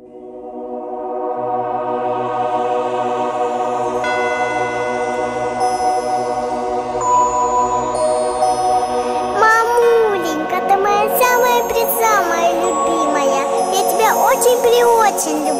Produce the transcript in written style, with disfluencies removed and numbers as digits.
Мамуленька, ты моя самая-пресамая любимая. Я тебя очень-преочень люблю.